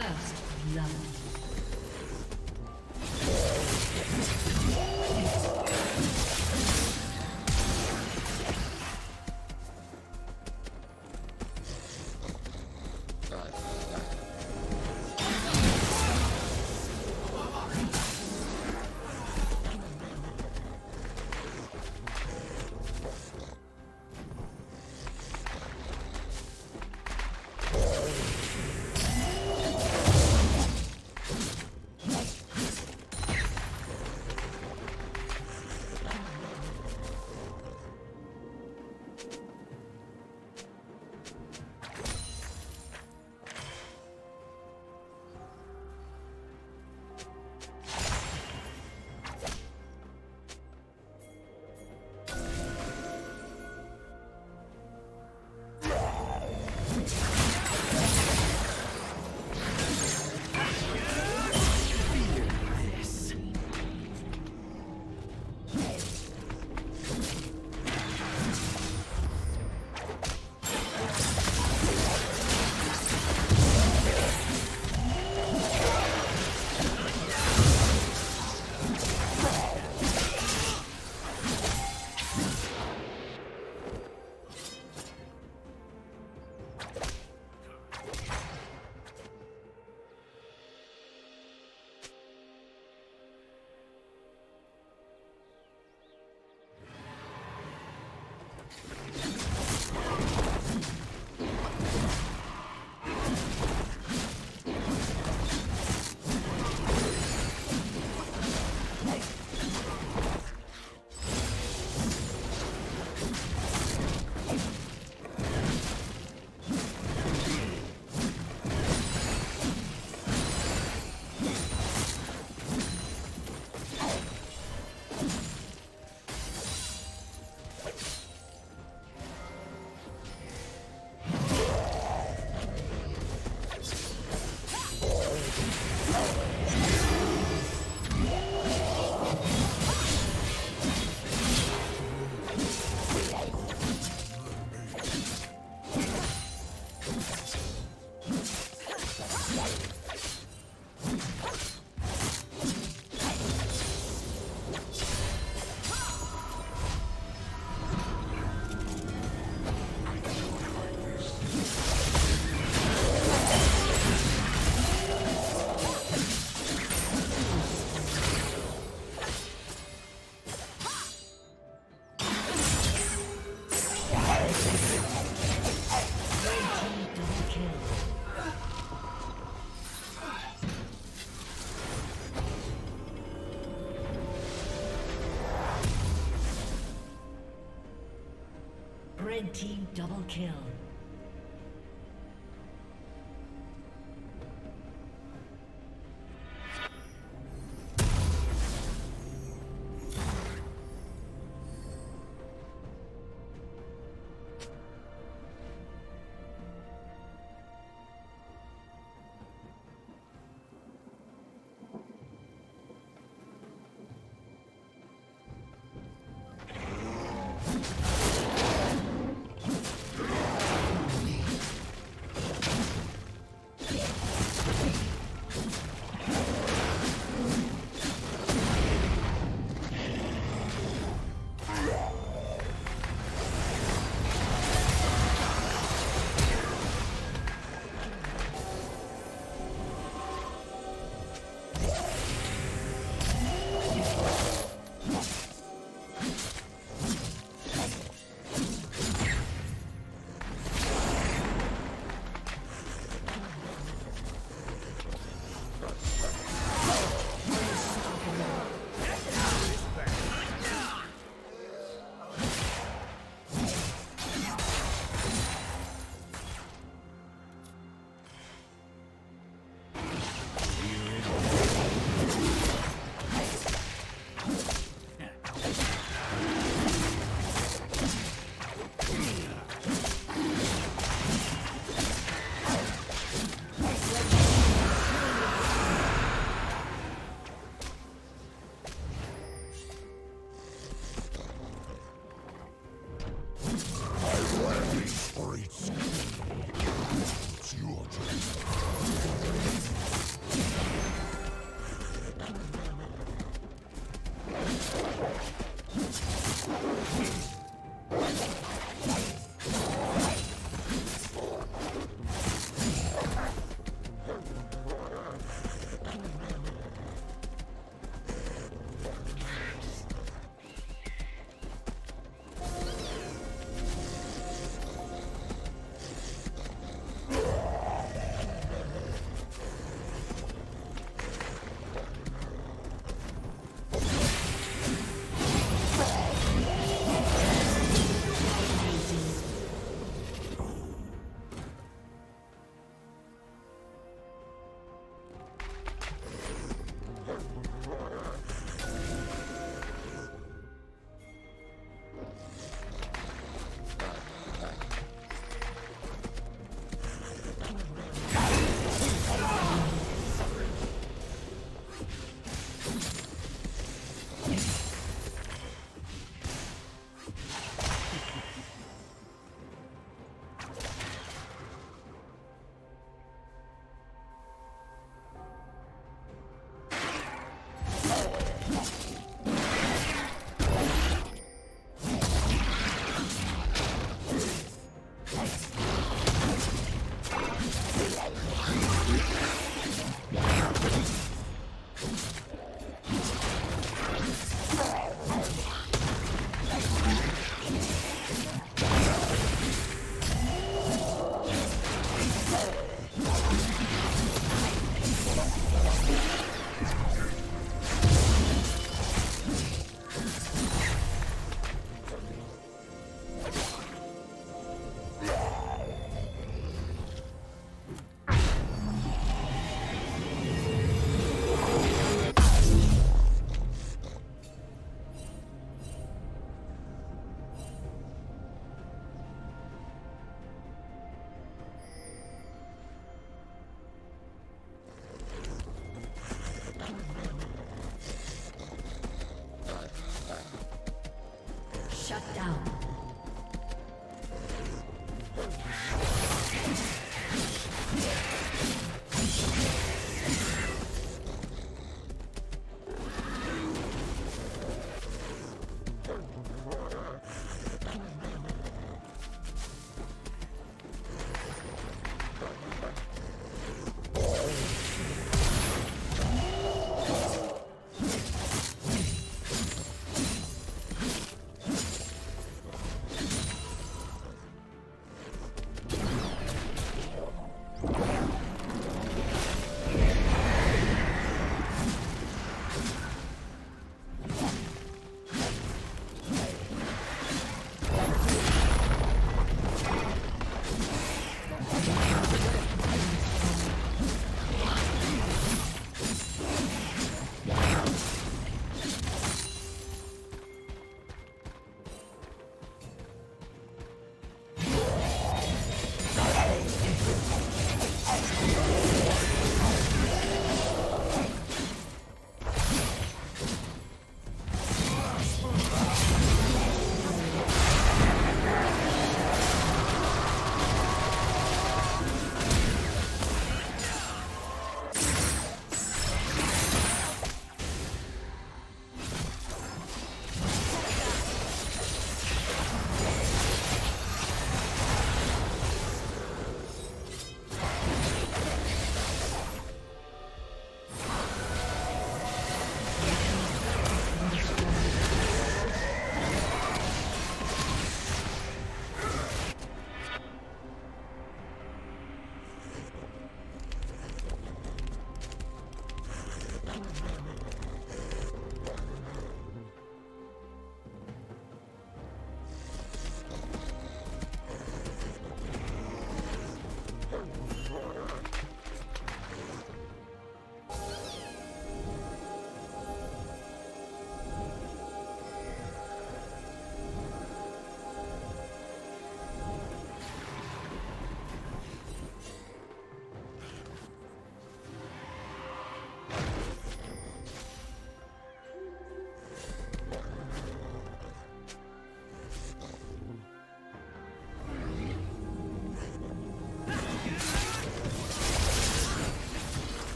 First love. Red team double kill. Shut down.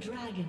Dragon.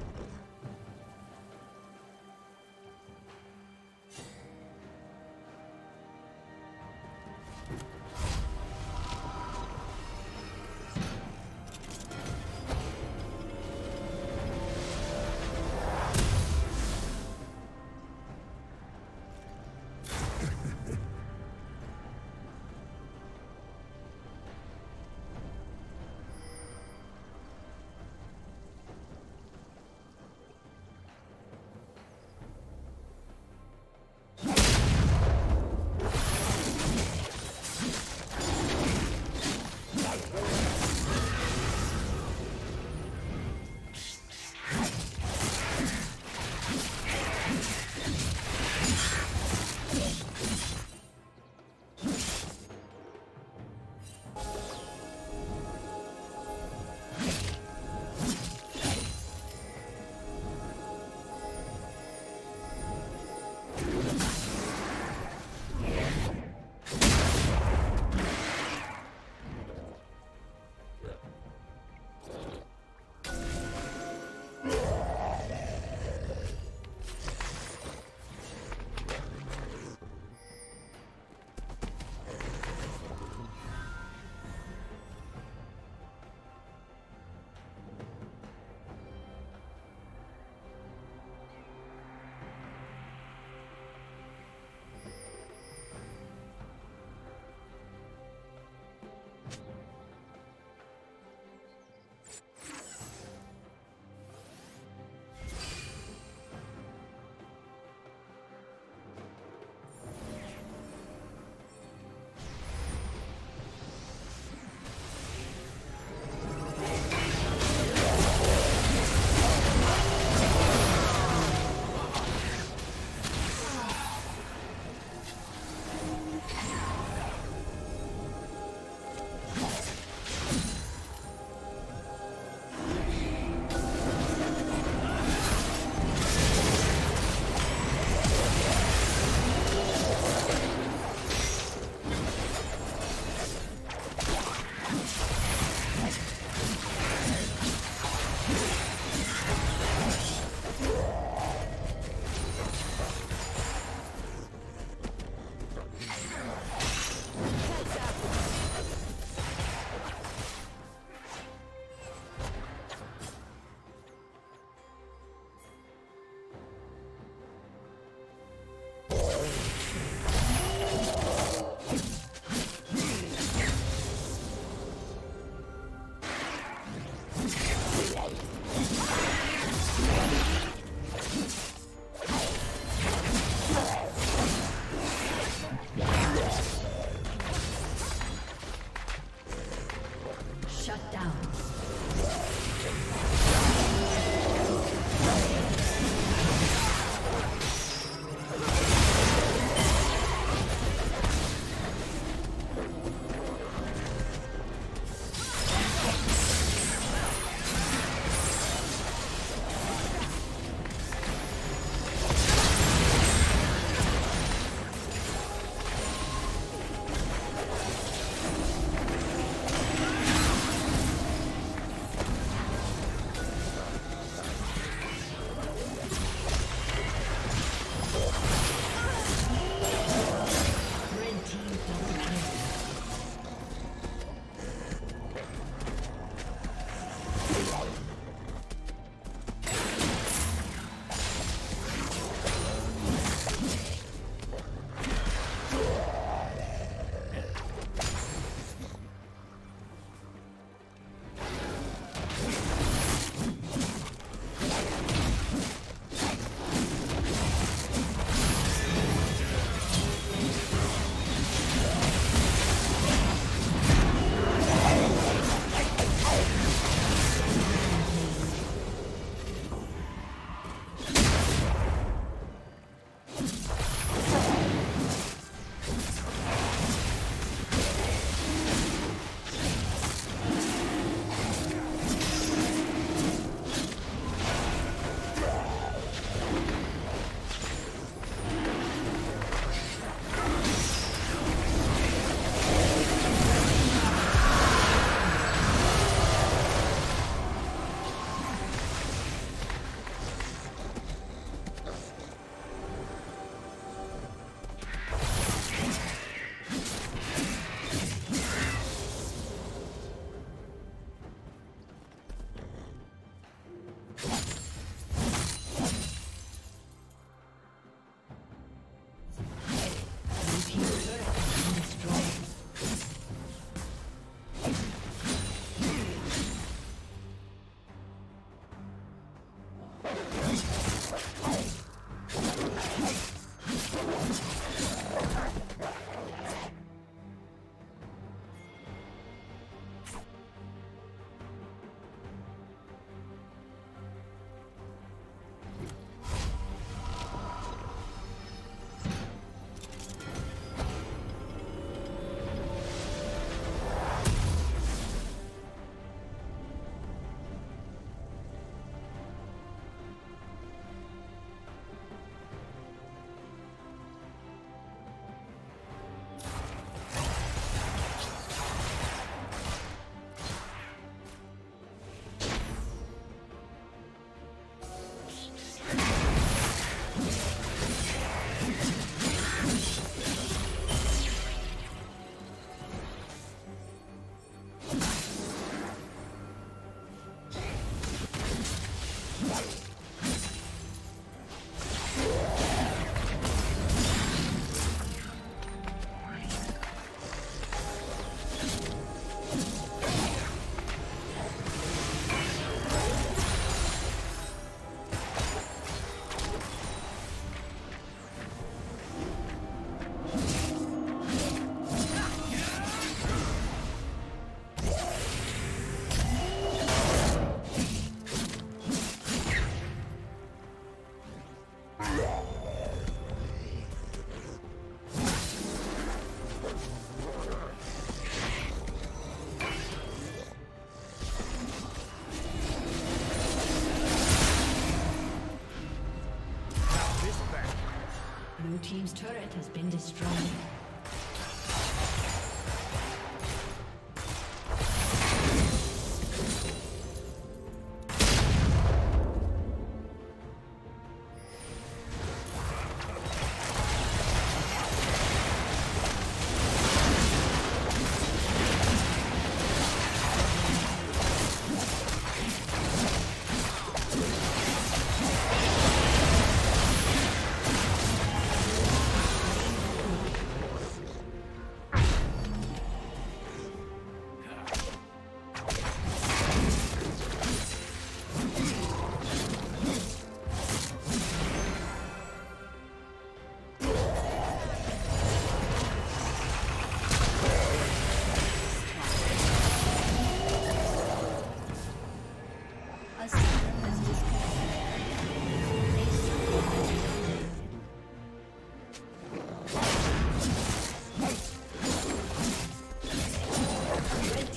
Blue team's turret has been destroyed.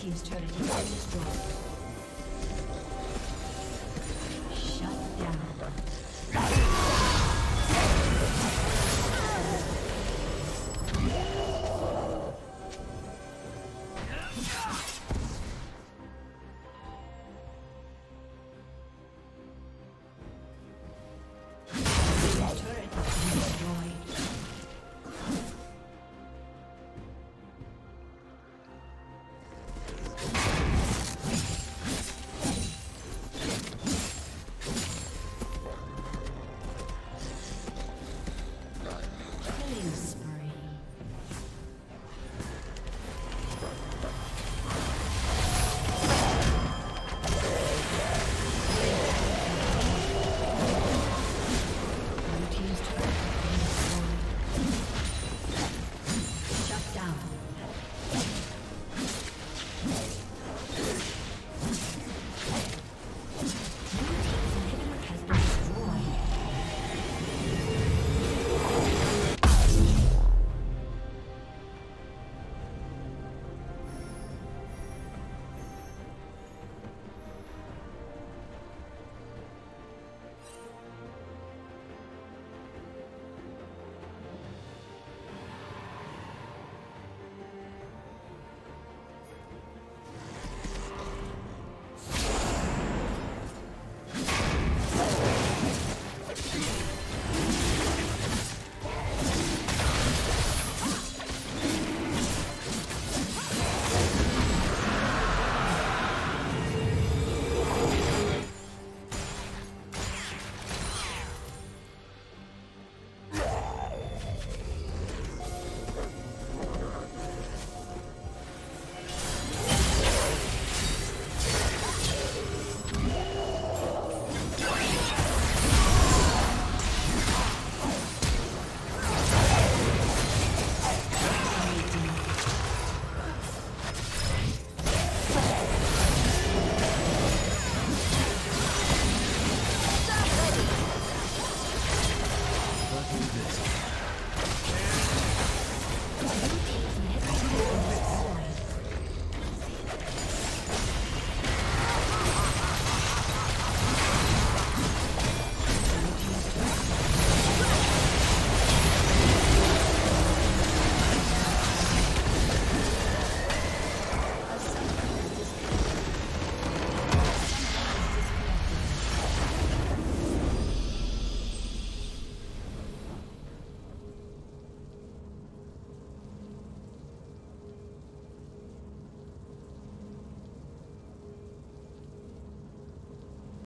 Team's turret.